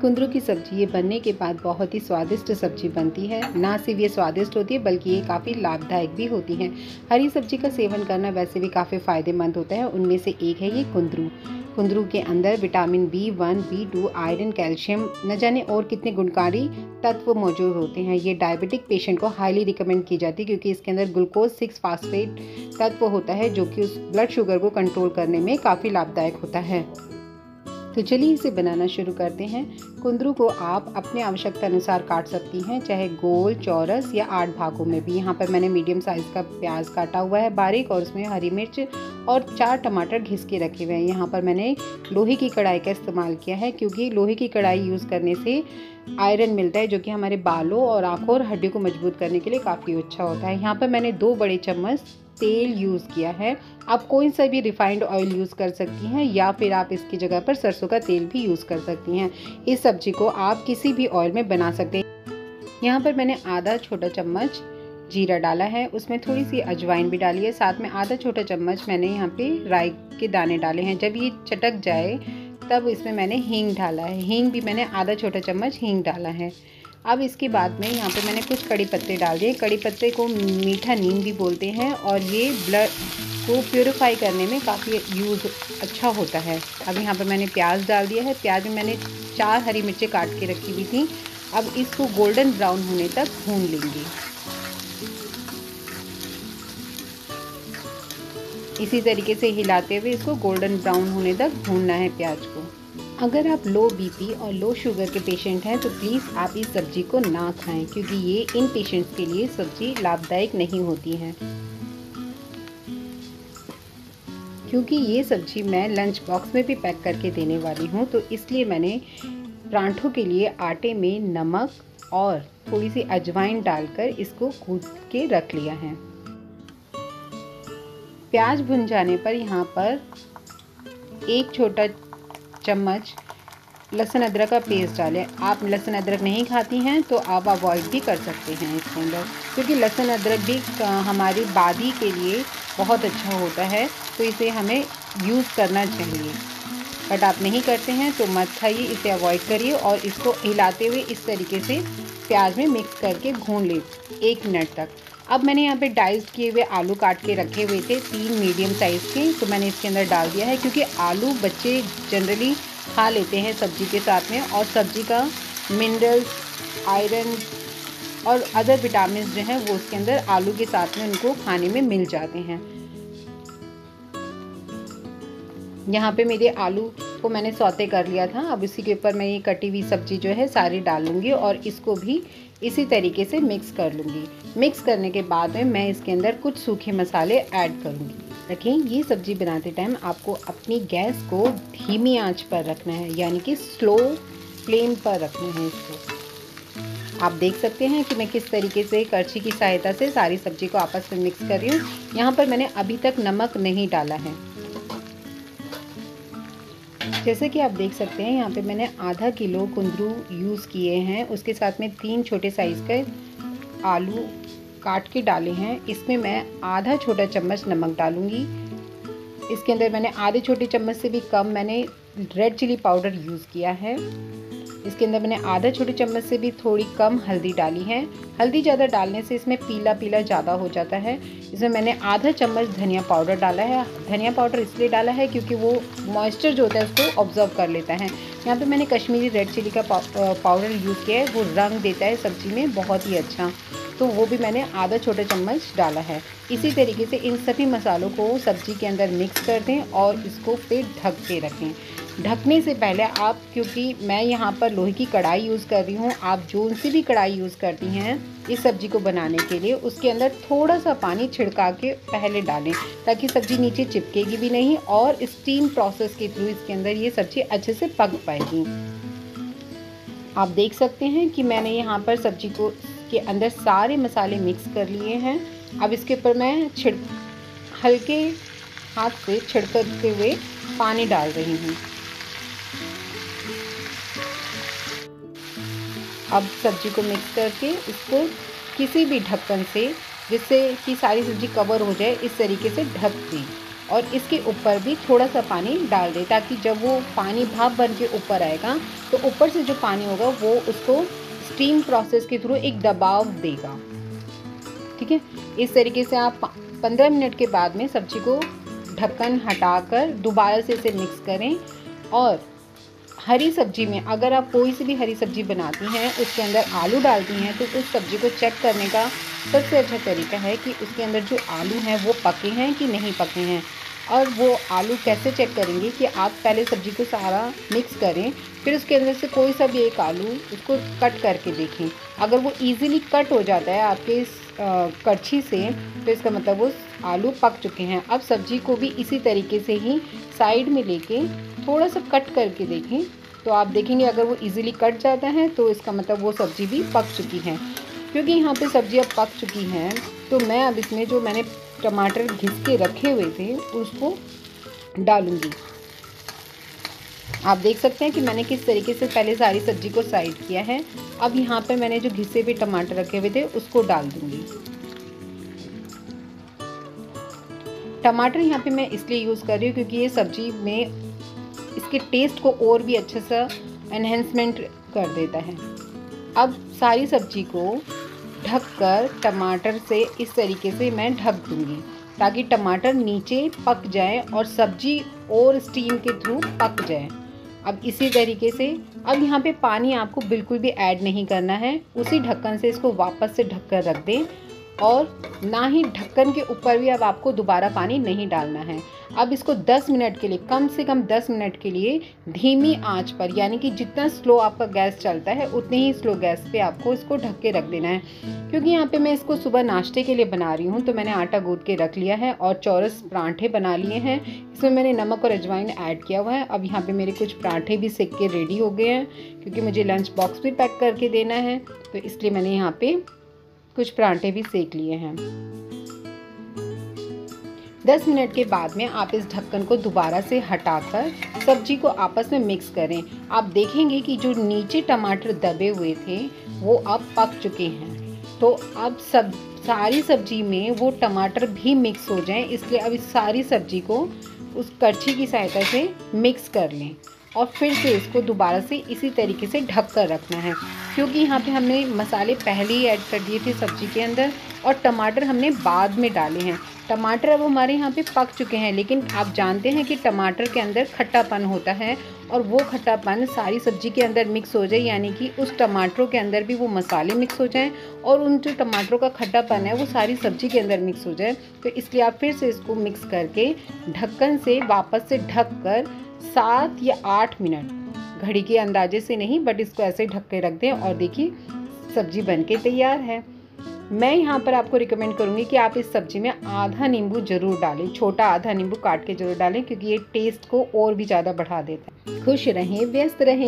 कुंदरू की सब्जी ये बनने के बाद बहुत ही स्वादिष्ट सब्जी बनती है। ना सिर्फ ये स्वादिष्ट होती है बल्कि ये काफ़ी लाभदायक भी होती है। हरी सब्जी का सेवन करना वैसे भी काफ़ी फ़ायदेमंद होता है, उनमें से एक है ये कुंदरू। कुंदरू के अंदर vitamin B1, B2, iron, calcium न जाने और कितने गुणकारी तत्व मौजूद होते हैं। ये डायबिटिक पेशेंट को हाईली रिकमेंड की जाती है क्योंकि इसके अंदर ग्लूकोज 6-फास्फेट तत्व होता है जो कि उस ब्लड शुगर को कंट्रोल करने में काफ़ी लाभदायक होता है। तो चलिए इसे बनाना शुरू करते हैं। कुंदरू को आप अपने आवश्यकता अनुसार काट सकती हैं, चाहे गोल, चौरस या 8 भागों में भी। यहाँ पर मैंने मीडियम साइज़ का प्याज काटा हुआ है बारीक, और उसमें हरी मिर्च और 4 टमाटर घिस के रखे हुए हैं। यहाँ पर मैंने लोहे की कढ़ाई का इस्तेमाल किया है क्योंकि लोहे की कढ़ाई यूज़ करने से आयरन मिलता है जो कि हमारे बालों और आँखों और हड्डी को मजबूत करने के लिए काफ़ी अच्छा होता है। यहाँ पर मैंने 2 बड़े चम्मच तेल यूज़ किया है। आप कोई सा भी रिफाइंड ऑयल यूज़ कर सकती हैं या फिर आप इसकी जगह पर सरसों का तेल भी यूज़ कर सकती हैं। इस सब्जी को आप किसी भी ऑयल में बना सकते हैं। यहाँ पर मैंने आधा छोटा चम्मच जीरा डाला है, उसमें थोड़ी सी अजवाइन भी डाली है, साथ में आधा छोटा चम्मच मैंने यहाँ पे राई के दाने डाले हैं। जब ये चटक जाए तब इसमें मैंने हींग डाला है, हींग भी मैंने आधा छोटा चम्मच हींग डाला है। अब इसके बाद में यहाँ पे मैंने कुछ कड़ी पत्ते डाल दिए। कड़ी पत्ते को मीठा नीम भी बोलते हैं और ये ब्लड को प्योरीफाई करने में काफ़ी यूज़ अच्छा होता है। अब यहाँ पे मैंने प्याज डाल दिया है, प्याज में मैंने 4 हरी मिर्चें काट के रखी हुई थी। अब इसको गोल्डन ब्राउन होने तक भून लेंगे। इसी तरीके से हिलाते हुए इसको गोल्डन ब्राउन होने तक भूनना है प्याज को। अगर आप लो बीपी और लो शुगर के पेशेंट हैं तो प्लीज़ आप इस सब्ज़ी को ना खाएं क्योंकि ये इन पेशेंट्स के लिए सब्ज़ी लाभदायक नहीं होती है। क्योंकि ये सब्ज़ी मैं लंच बॉक्स में भी पैक करके देने वाली हूँ, तो इसलिए मैंने परांठों के लिए आटे में नमक और थोड़ी सी अजवाइन डालकर इसको कूट के रख लिया है। प्याज भुन जाने पर यहाँ पर 1 छोटा चम्मच लहसुन अदरक का पेस्ट डालें। आप लहसुन अदरक नहीं खाती हैं तो आप अवॉइड भी कर सकते हैं इसके अंदर, क्योंकि लहसुन अदरक भी हमारी बॉडी के लिए बहुत अच्छा होता है, तो इसे हमें यूज़ करना चाहिए। बट आप नहीं करते हैं तो मत खाइए, इसे अवॉइड करिए। और इसको हिलाते हुए इस तरीके से प्याज में मिक्स करके भून ले 1 मिनट तक। अब मैंने यहाँ पे डाइस किए हुए आलू काट के रखे हुए थे 3 मीडियम साइज़ के, तो मैंने इसके अंदर डाल दिया है क्योंकि आलू बच्चे जनरली खा लेते हैं सब्जी के साथ में, और सब्जी का मिनरल्स, आयरन और अदर विटामिन जो हैं वो उसके अंदर आलू के साथ में उनको खाने में मिल जाते हैं। यहाँ पे मेरे आलू को मैंने सौते कर लिया था। अब इसी के ऊपर मैं ये कटी हुई सब्जी जो है सारी डालूँगी और इसको भी इसी तरीके से मिक्स कर लूँगी। मिक्स करने के बाद में मैं इसके अंदर कुछ सूखे मसाले ऐड करूँगी। रखें, ये सब्ज़ी बनाते टाइम आपको अपनी गैस को धीमी आंच पर रखना है, यानी कि स्लो फ्लेम पर रखना है इसको। आप देख सकते हैं कि मैं किस तरीके से करछी की सहायता से सारी सब्ज़ी को आपस में मिक्स कर रही हूँ। यहाँ पर मैंने अभी तक नमक नहीं डाला है। जैसे कि आप देख सकते हैं यहाँ पे मैंने आधा किलो कुंदरू यूज़ किए हैं, उसके साथ में 3 छोटे साइज़ के आलू काट के डाले हैं। इसमें मैं आधा छोटा चम्मच नमक डालूँगी। इसके अंदर मैंने आधे छोटे चम्मच से भी कम मैंने रेड चिली पाउडर यूज़ किया है। इसके अंदर मैंने आधा छोटे चम्मच से भी थोड़ी कम हल्दी डाली है। हल्दी ज़्यादा डालने से इसमें पीला पीला ज़्यादा हो जाता है। इसमें मैंने आधा चम्मच धनिया पाउडर डाला है। धनिया पाउडर इसलिए डाला है क्योंकि वो मॉइस्चर जो होता है उसको ऑब्जर्व कर लेता है। यहाँ पे मैंने कश्मीरी रेड चिली का पाउडर यूज़ किया है, वो रंग देता है सब्ज़ी में बहुत ही अच्छा, तो वो भी मैंने आधा छोटा चम्मच डाला है। इसी तरीके से इन सभी मसालों को सब्ज़ी के अंदर मिक्स कर दें और इसको फिर ढक के रखें। ढकने से पहले आप, क्योंकि मैं यहाँ पर लोहे की कढ़ाई यूज़ कर रही हूँ, आप जोन सी भी कढ़ाई यूज़ करती हैं इस सब्ज़ी को बनाने के लिए, उसके अंदर थोड़ा सा पानी छिड़का के पहले डालें ताकि सब्ज़ी नीचे चिपकेगी भी नहीं और स्टीम प्रोसेस के थ्रू इसके अंदर ये सब्ज़ी अच्छे से पक पाएगी। आप देख सकते हैं कि मैंने यहाँ पर सब्ज़ी को के अंदर सारे मसाले मिक्स कर लिए हैं। अब इसके ऊपर मैं हल्के हाथ से छिड़कते हुए पानी डाल रही हूँ। अब सब्ज़ी को मिक्स करके इसको किसी भी ढक्कन से, जिससे कि सारी सब्ज़ी कवर हो जाए, इस तरीके से ढक दें। और इसके ऊपर भी थोड़ा सा पानी डाल दें, ताकि जब वो पानी भाप बन के ऊपर आएगा तो ऊपर से जो पानी होगा वो उसको स्टीम प्रोसेस के थ्रू एक दबाव देगा। ठीक है, इस तरीके से आप 15 मिनट के बाद में सब्जी को ढक्कन हटाकर दोबारा से इसे मिक्स करें। और हरी सब्जी में अगर आप कोई सी भी हरी सब्जी बनाती हैं उसके अंदर आलू डालती हैं तो उस सब्ज़ी को चेक करने का सबसे अच्छा तरीका है कि उसके अंदर जो आलू हैं वो पके हैं कि नहीं पके हैं। और वो आलू कैसे चेक करेंगे कि आप पहले सब्ज़ी को सारा मिक्स करें, फिर उसके अंदर से कोई सा भी एक आलू उसको कट करके देखें। अगर वो ईज़िली कट हो जाता है आपके इस कड़छी से तो इसका मतलब वो आलू पक चुके हैं। अब सब्ज़ी को भी इसी तरीके से ही साइड में लेके थोड़ा सा कट करके देखें तो आप देखेंगे अगर वो इजीली कट जाता है तो इसका मतलब वो सब्ज़ी भी पक चुकी है। क्योंकि यहाँ पे सब्ज़ियाँ पक चुकी हैं तो मैं अब इसमें जो मैंने टमाटर घिस के रखे हुए थे उसको डालूँगी। आप देख सकते हैं कि मैंने किस तरीके से पहले सारी सब्ज़ी को साइड किया है। अब यहाँ पे मैंने जो घिसे हुए टमाटर रखे हुए थे उसको डाल दूँगी। टमाटर यहाँ पे मैं इसलिए यूज़ कर रही हूँ क्योंकि ये सब्ज़ी में इसके टेस्ट को और भी अच्छे सा एनहेंसमेंट कर देता है। अब सारी सब्जी को ढककर टमाटर से इस तरीके से मैं ढक दूँगी ताकि टमाटर नीचे पक जाए और सब्जी और स्टीम के थ्रू पक जाए। अब इसी तरीके से अब यहाँ पे पानी आपको बिल्कुल भी ऐड नहीं करना है। उसी ढक्कन से इसको वापस से ढककर रख दें और ना ही ढक्कन के ऊपर भी अब आपको दोबारा पानी नहीं डालना है। अब इसको 10 मिनट के लिए, कम से कम 10 मिनट के लिए धीमी आंच पर, यानी कि जितना स्लो आपका गैस चलता है उतने ही स्लो गैस पे आपको इसको ढक के रख देना है। क्योंकि यहाँ पे मैं इसको सुबह नाश्ते के लिए बना रही हूँ तो मैंने आटा गूंथ के रख लिया है और चौरस परांठे बना लिए हैं। इसमें मैंने नमक और अजवाइन ऐड किया हुआ है। अब यहाँ पे मेरे कुछ परांठे भी सेक के रेडी हो गए हैं क्योंकि मुझे लंच बॉक्स भी पैक करके देना है, तो इसलिए मैंने यहाँ पर कुछ परांठे भी सेक लिए हैं। 10 मिनट के बाद में आप इस ढक्कन को दोबारा से हटाकर सब्जी को आपस में मिक्स करें। आप देखेंगे कि जो नीचे टमाटर दबे हुए थे वो अब पक चुके हैं। तो अब सारी सब्जी में वो टमाटर भी मिक्स हो जाएं, इसलिए अब इस सारी सब्जी को उस करछी की सहायता से मिक्स कर लें और फिर से इसको दोबारा से इसी तरीके से ढक कर रखना है। क्योंकि यहाँ पे हमने मसाले पहले ही ऐड कर दिए थे सब्जी के अंदर और टमाटर हमने बाद में डाले हैं। टमाटर अब हमारे यहाँ पे पक चुके हैं, लेकिन आप जानते हैं कि टमाटर के अंदर खट्टापन होता है और वो खट्टापन सारी सब्जी के अंदर मिक्स हो जाए, यानी कि उस टमाटरों के अंदर भी वो मसाले मिक्स हो जाएं और उन जो टमाटरों का खट्टापन है वो सारी सब्जी के अंदर मिक्स हो जाए। तो इसलिए आप फिर से इसको मिक्स करके ढक्कन से वापस से ढक कर 7 या 8 मिनट, घड़ी के अंदाजे से नहीं बट इसको ऐसे ढक के रख दें और देखिए सब्जी बनके तैयार है। मैं यहाँ पर आपको रिकमेंड करूँगी कि आप इस सब्ज़ी में आधा नींबू ज़रूर डालें, छोटा आधा नींबू काट के ज़रूर डालें, क्योंकि ये टेस्ट को और भी ज़्यादा बढ़ा देता है। खुश रहें, व्यस्त रहें।